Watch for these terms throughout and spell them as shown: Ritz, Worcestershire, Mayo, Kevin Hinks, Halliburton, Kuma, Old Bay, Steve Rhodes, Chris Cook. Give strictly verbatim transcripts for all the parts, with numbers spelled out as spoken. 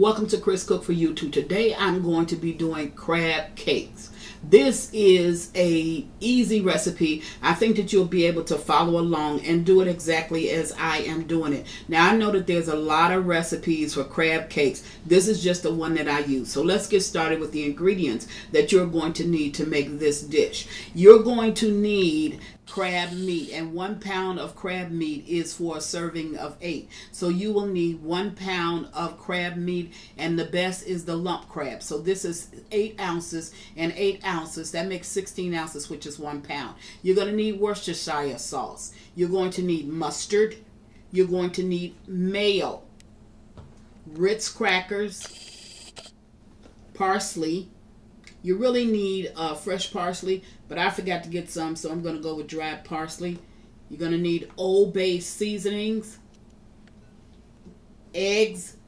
Welcome to Chris Cook for YouTube. Today I'm going to be doing crab cakes. This is a easy recipe. I think that you'll be able to follow along and do it exactly as I am doing it. Now I know that there's a lot of recipes for crab cakes. This is just the one that I use. So let's get started with the ingredients that you're going to need to make this dish. You're going to need crab meat, and one pound of crab meat is for a serving of eight. So you will need one pound of crab meat, and the best is the lump crab. So this is eight ounces and eight ounces. That makes sixteen ounces, which is one pound. You're going to need Worcestershire sauce. You're going to need mustard. You're going to need mayo, Ritz crackers, parsley. You really need uh, fresh parsley, but I forgot to get some, so I'm going to go with dried parsley. You're going to need Old Bay seasonings, eggs,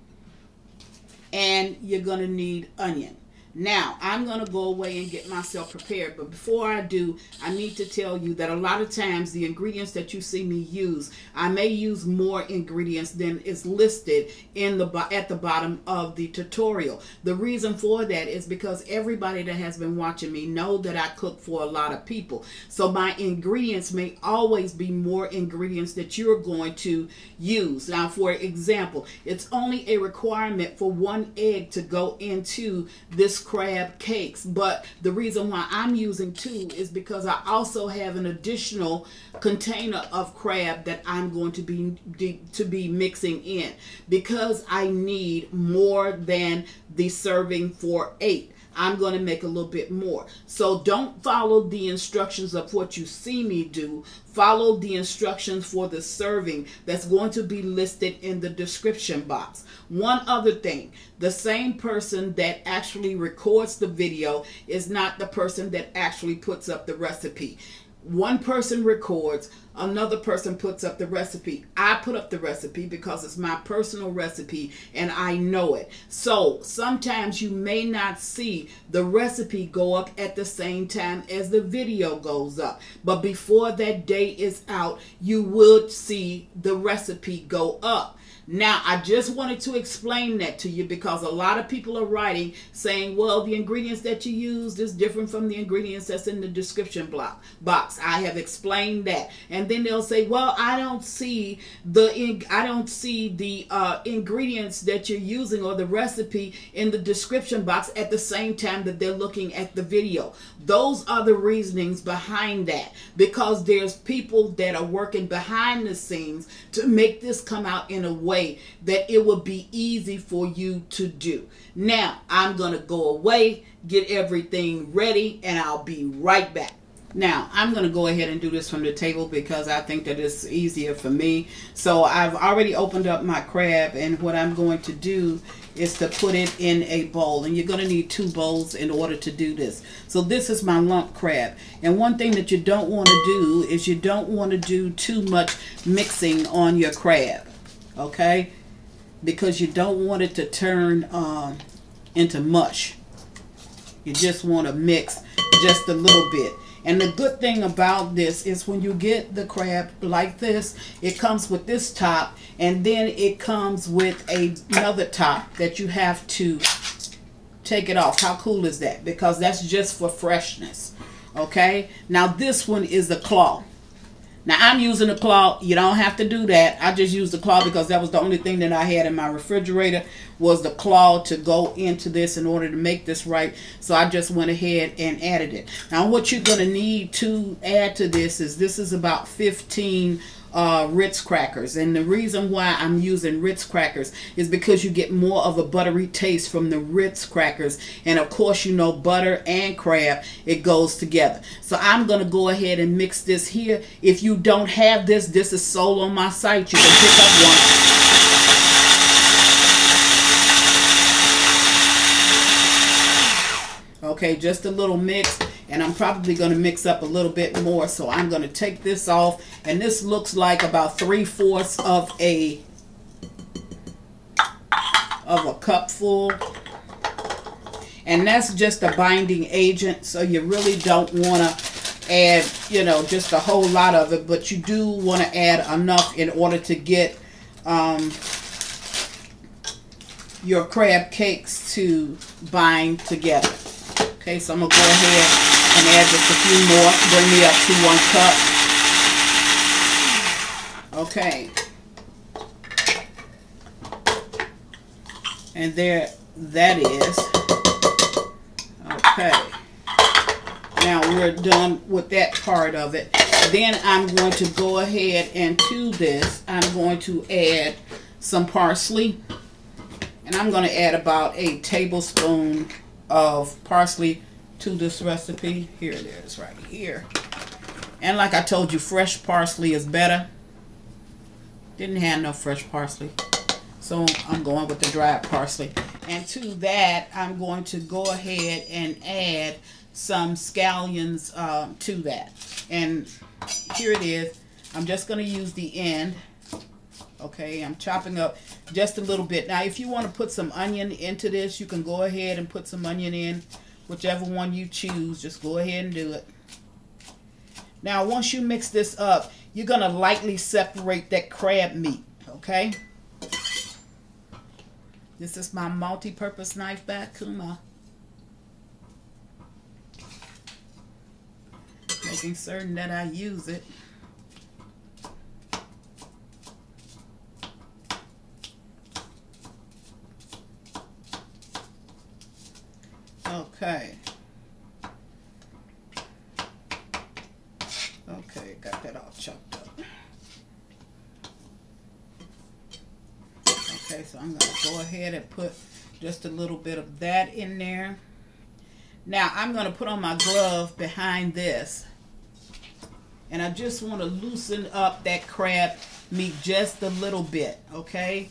and you're going to need onion. Now, I'm going to go away and get myself prepared, but before I do, I need to tell you that a lot of times the ingredients that you see me use, I may use more ingredients than is listed in the at the bottom of the tutorial. The reason for that is because everybody that has been watching me know that I cook for a lot of people. So my ingredients may always be more ingredients that you're going to use. Now, for example, it's only a requirement for one egg to go into this crab cakes, but the reason why I'm using two is because I also have an additional container of crab that I'm going to be to be mixing in, because I need more than the serving for eight. I'm going to make a little bit more. So don't follow the instructions of what you see me do. Follow the instructions for the serving that's going to be listed in the description box. One other thing, the same person that actually records the video is not the person that actually puts up the recipe. One person records, another person puts up the recipe. I put up the recipe because it's my personal recipe and I know it. So sometimes you may not see the recipe go up at the same time as the video goes up. But before that day is out, you would see the recipe go up. Now, I just wanted to explain that to you because a lot of people are writing saying, well, the ingredients that you used is different from the ingredients that's in the description block box. I have explained that. And then they'll say, well, I don't see the I don't see the uh, ingredients that you're using or the recipe in the description box at the same time that they're looking at the video. Those are the reasonings behind that, because there's people that are working behind the scenes to make this come out in a way Way that it would be easy for you to do. Now I'm gonna go away, get everything ready, and I'll be right back. Now I'm gonna go ahead and do this from the table because I think that it's easier for me. So I've already opened up my crab, and what I'm going to do is to put it in a bowl, and you're gonna need two bowls in order to do this. So this is my lump crab, and one thing that you don't want to do is you don't want to do too much mixing on your crab. Okay, because you don't want it to turn um, into mush. You just want to mix just a little bit. And the good thing about this is when you get the crab like this, it comes with this top, and then it comes with a, another top that you have to take it off. How cool is that? Because that's just for freshness. Okay, now this one is the claw. Now, I'm using a claw. You don't have to do that. I just used the claw because that was the only thing that I had in my refrigerator, was the claw to go into this in order to make this right. So I just went ahead and added it. Now, what you're going to need to add to this is this is about fifteen uh, Ritz crackers. And the reason why I'm using Ritz crackers is because you get more of a buttery taste from the Ritz crackers. And, of course, you know, butter and crab, it goes together. So I'm going to go ahead and mix this here. If you You don't have this, this is sold on my site. You can pick up one. Okay, just a little mix, and I'm probably going to mix up a little bit more. So I'm going to take this off, and this looks like about three-fourths of a of a cup full. And that's just a binding agent, so you really don't want to add, you know, just a whole lot of it, but you do want to add enough in order to get um, your crab cakes to bind together. Okay, so I'm going to go ahead and add just a few more. Bring me up to one cup. Okay. And there that is. Okay. Now we're done with that part of it. Then I'm going to go ahead and to this, I'm going to add some parsley. And I'm going to add about a tablespoon of parsley to this recipe. Here it is right here. And like I told you, fresh parsley is better. Didn't have no fresh parsley. So I'm going with the dried parsley. And to that, I'm going to go ahead and add some scallions um, to that. And here it is. I'm just going to use the end. Okay, I'm chopping up just a little bit. Now, if you want to put some onion into this, you can go ahead and put some onion in. Whichever one you choose, just go ahead and do it. Now, once you mix this up, you're going to lightly separate that crab meat, okay? This is my multi-purpose knife by Kuma. Making certain that I use it. Okay. Okay, got that all chopped up. Okay, so I'm going to go ahead and put just a little bit of that in there. Now, I'm going to put on my glove behind this. And I just want to loosen up that crab meat just a little bit, okay?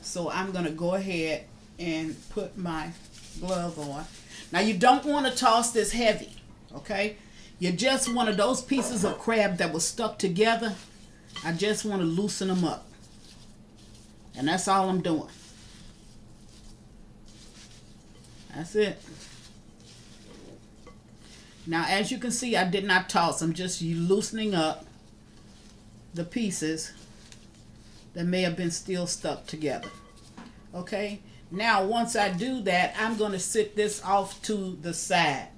So I'm going to go ahead and put my glove on. Now, you don't want to toss this heavy, okay? You're just one of those pieces of crab that was stuck together. I just want to loosen them up. And that's all I'm doing. That's it. Now, as you can see, I did not toss. I'm just loosening up the pieces that may have been still stuck together. Okay? Now, once I do that, I'm going to sit this off to the side.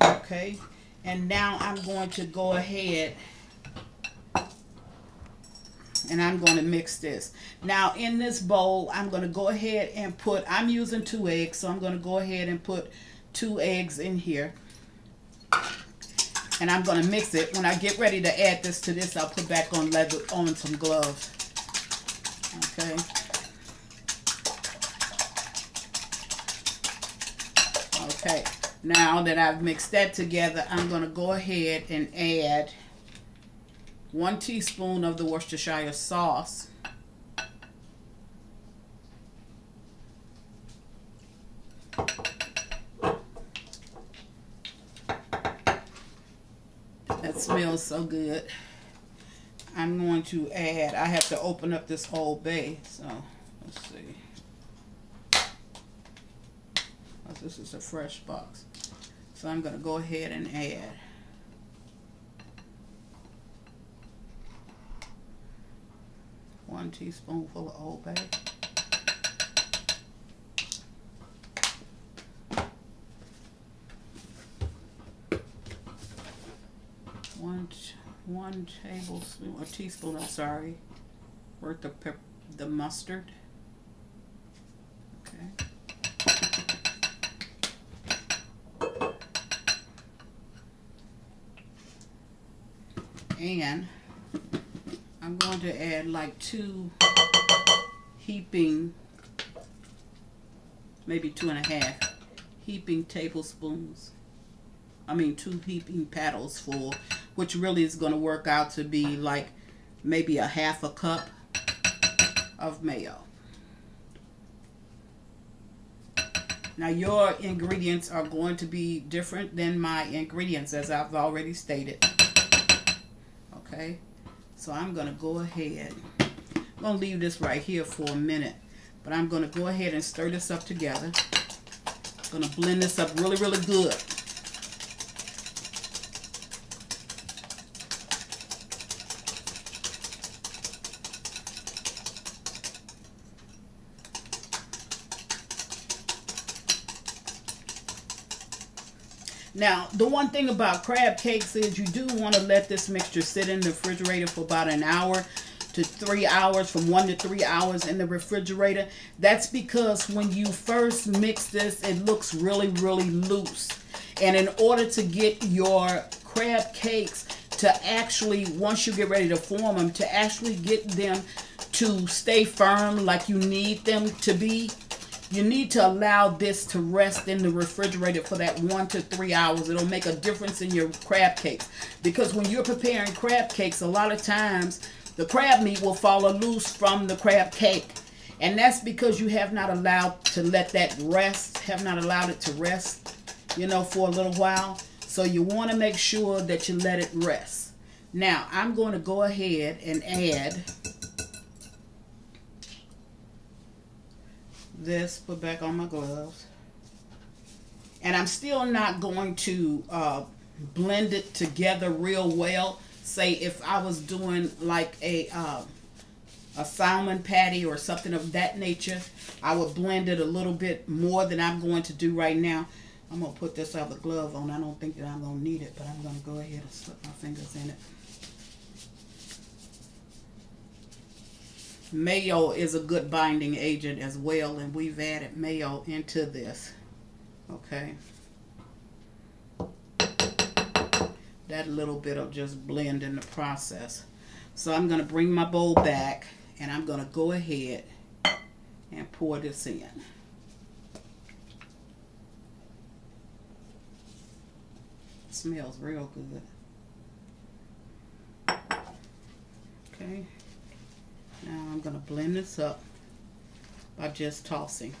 Okay? And now I'm going to go ahead and I'm going to mix this. Now, in this bowl, I'm going to go ahead and put, I'm using two eggs, so I'm going to go ahead and put two eggs in here. And I'm going to mix it. When I get ready to add this to this, I'll put back on, leather, on some gloves. Okay. Okay. Now that I've mixed that together, I'm going to go ahead and add one teaspoon of the Worcestershire sauce. That smells so good. I'm going to add, I have to open up this Old Bay, so let's see. This is a fresh box. So I'm going to go ahead and add one teaspoonful of Old Bay. One, one tablespoon, a teaspoon, I'm sorry, worth of pep the mustard. Okay. And I'm going to add like two heaping, maybe two and a half heaping tablespoons. I mean two heaping paddles full, which really is going to work out to be like maybe a half a cup of mayo. Now your ingredients are going to be different than my ingredients, as I've already stated. Okay. So I'm going to go ahead, I'm going to leave this right here for a minute, but I'm going to go ahead and stir this up together. I'm going to blend this up really, really good. Now, the one thing about crab cakes is you do want to let this mixture sit in the refrigerator for about an hour to three hours, from one to three hours in the refrigerator. That's because when you first mix this, it looks really, really loose. And in order to get your crab cakes to actually, once you get ready to form them, to actually get them to stay firm like you need them to be, you need to allow this to rest in the refrigerator for that one to three hours. It'll make a difference in your crab cakes. Because when you're preparing crab cakes, a lot of times the crab meat will fall loose from the crab cake. And that's because you have not allowed to let that rest, have not allowed it to rest, you know, for a little while. So you want to make sure that you let it rest. Now, I'm going to go ahead and add this, put back on my gloves. And I'm still not going to uh, blend it together real well. Say if I was doing like a uh, a salmon patty or something of that nature, I would blend it a little bit more than I'm going to do right now. I'm going to put this other glove on. I don't think that I'm going to need it, but I'm going to go ahead and slip my fingers in it. Mayo is a good binding agent as well, and we've added mayo into this. Okay. That little bit will just blend in the process. So I'm going to bring my bowl back, and I'm going to go ahead and pour this in. It smells real good. Okay. Now I'm going to blend this up by just tossing.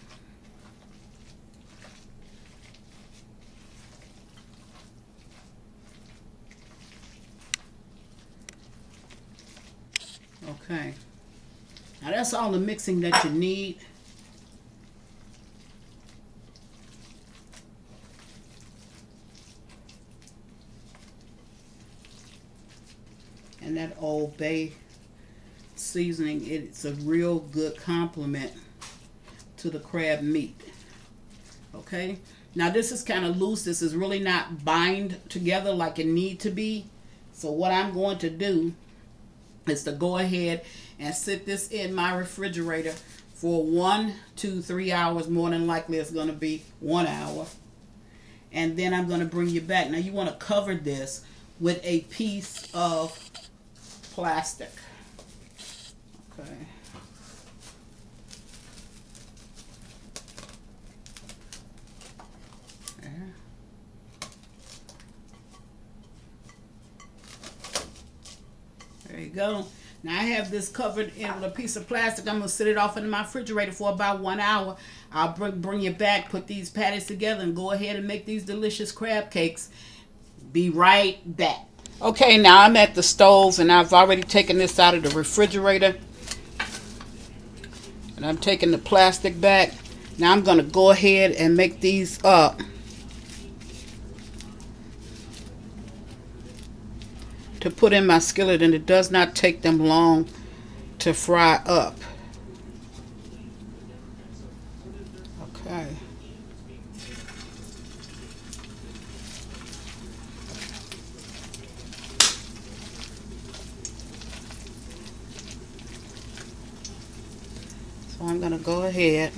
Okay, now that's all the mixing that you need. And that Old Bay seasoning, it's a real good complement to the crab meat. Okay, now this is kind of loose. This is really not bind together like it need to be. So what I'm going to do is to go ahead and sit this in my refrigerator for one, two, three hours. More than likely it's going to be one hour. And then I'm going to bring you back. Now you want to cover this with a piece of plastic. Okay. There. There you go. Now I have this covered in with a piece of plastic. I'm going to sit it off in my refrigerator for about one hour. I'll bring, bring it back, put these patties together, and go ahead and make these delicious crab cakes. Be right back. Okay, now I'm at the stove, and I've already taken this out of the refrigerator. And I'm taking the plastic back. Now I'm going to go ahead and make these up. To put in my skillet, and it does not take them long to fry up. Okay. So I'm going to go ahead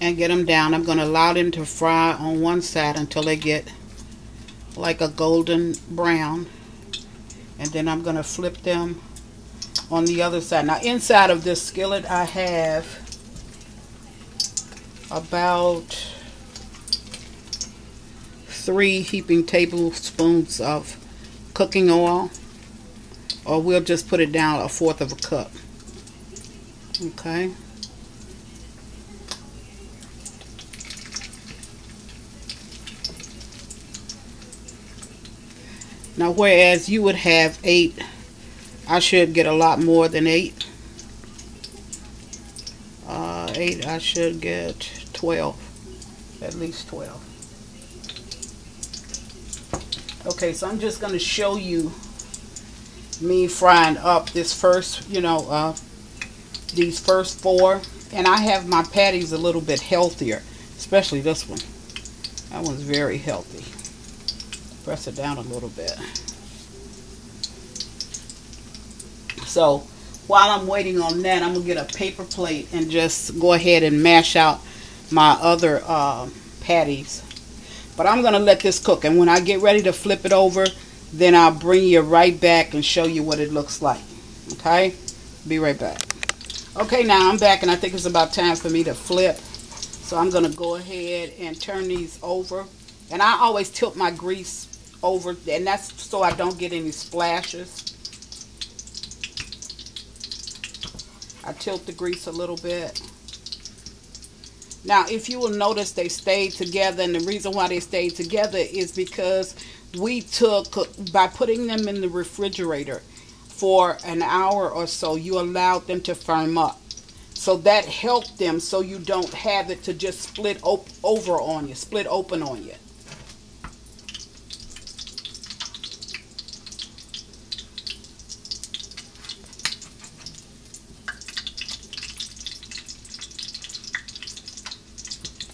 and get them down. I'm going to allow them to fry on one side until they get like a golden brown, and then I'm going to flip them on the other side. Now inside of this skillet I have about three heaping tablespoons of cooking oil, or we'll just put it down a fourth of a cup. Okay. Now, whereas you would have eight, I should get a lot more than eight. Uh, eight, I should get twelve, at least twelve. Okay, so I'm just going to show you me frying up this first, you know, uh, these first four. And I have my patties a little bit healthier, especially this one. That one's very healthy. Press it down a little bit. So while I'm waiting on that, I'm going to get a paper plate and just go ahead and mash out my other uh, patties. But I'm going to let this cook, and when I get ready to flip it over, then I'll bring you right back and show you what it looks like. Okay? Be right back. Okay, now I'm back, and I think it's about time for me to flip. So I'm going to go ahead and turn these over. And I always tilt my grease over, and that's so I don't get any splashes. I tilt the grease a little bit. Now, if you will notice, they stayed together, and the reason why they stayed together is because we took, by putting them in the refrigerator for an hour or so, you allowed them to firm up. So that helped them, so you don't have it to just split op over on you, split open on you.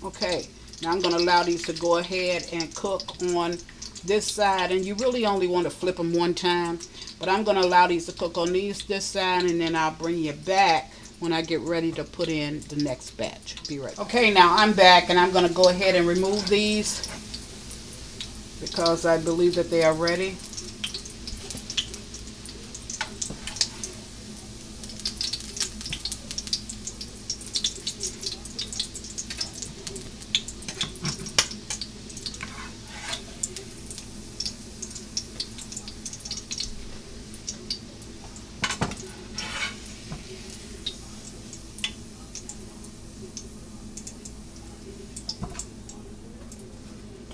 Okay, now I'm going to allow these to go ahead and cook on this side, and you really only want to flip them one time, but I'm going to allow these to cook on these this side, and then I'll bring you back when I get ready to put in the next batch. Be right back. Okay, now I'm back, and I'm going to go ahead and remove these because I believe that they are ready.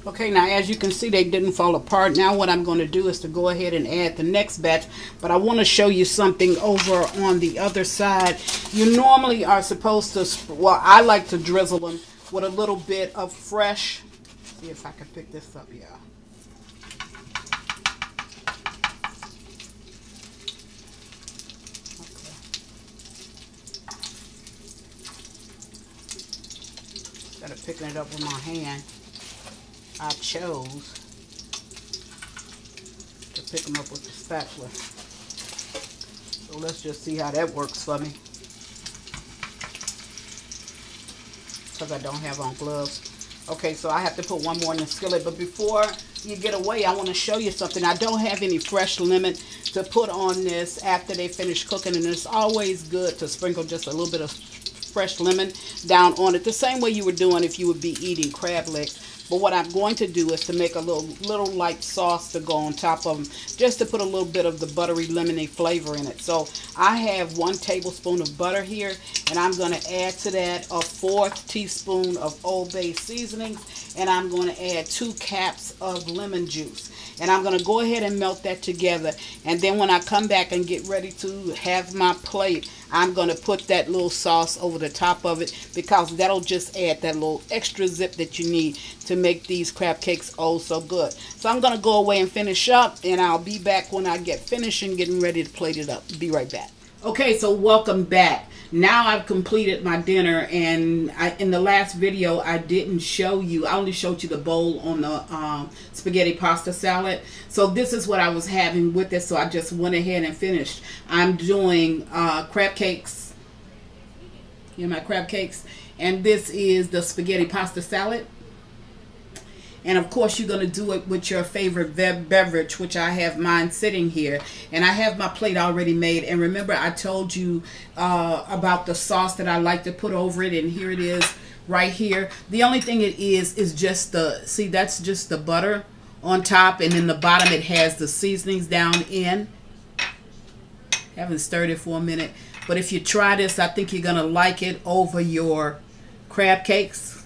Okay, now as you can see, they didn't fall apart. Now what I'm going to do is to go ahead and add the next batch, but I want to show you something over on the other side. You normally are supposed to, well, I like to drizzle them with a little bit of fresh. Let's see if I can pick this up, y'all. Okay. Instead of picking it up with my hand, I chose to pick them up with the spatula. So let's just see how that works for me, because I don't have on gloves. Okay, so I have to put one more in the skillet. But before you get away, I want to show you something. I don't have any fresh lemon to put on this after they finish cooking, and it's always good to sprinkle just a little bit of fresh lemon down on it, the same way you were doing if you would be eating crab legs. But what I'm going to do is to make a little little light sauce to go on top of them, just to put a little bit of the buttery lemony flavor in it. So I have one tablespoon of butter here, and I'm going to add to that a fourth teaspoon of Old Bay seasonings, and I'm going to add two caps of lemon juice. And I'm going to go ahead and melt that together, and then when I come back and get ready to have my plate, I'm going to put that little sauce over the top of it, because that'll just add that little extra zip that you need to make these crab cakes oh so good. So I'm going to go away and finish up, and I'll be back when I get finished and getting ready to plate it up. Be right back. Okay, so welcome back. Now I've completed my dinner, and I, in the last video I didn't show you, I only showed you the bowl on the um, spaghetti pasta salad. So this is what I was having with it, so I just went ahead and finished. I'm doing uh, crab cakes, you know, my crab cakes, and this is the spaghetti pasta salad. And of course you're going to do it with your favorite beverage, which I have mine sitting here, and I have my plate already made. And remember, I told you uh, about the sauce that I like to put over it, and here it is right here. The only thing it is is just the, see, that's just the butter on top, and in the bottom it has the seasonings down in. Haven't stirred it for a minute, but if you try this, I think you're going to like it over your crab cakes,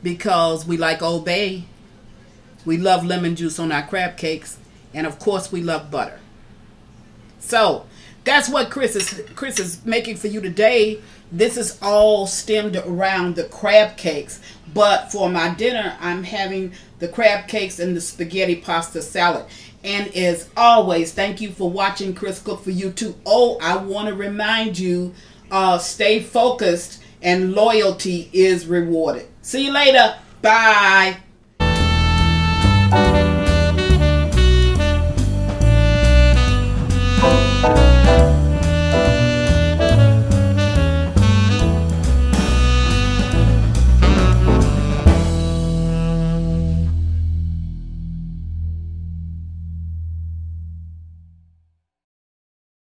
because we like Old Bay, we love lemon juice on our crab cakes, and of course we love butter. So that's what Chris is Chris is making for you today. This is all stemmed around the crab cakes, but for my dinner I'm having the crab cakes and the spaghetti pasta salad. And as always, thank you for watching Chris Cook for YouTube. Oh, I want to remind you, uh, stay focused, and loyalty is rewarded. See you later. Bye.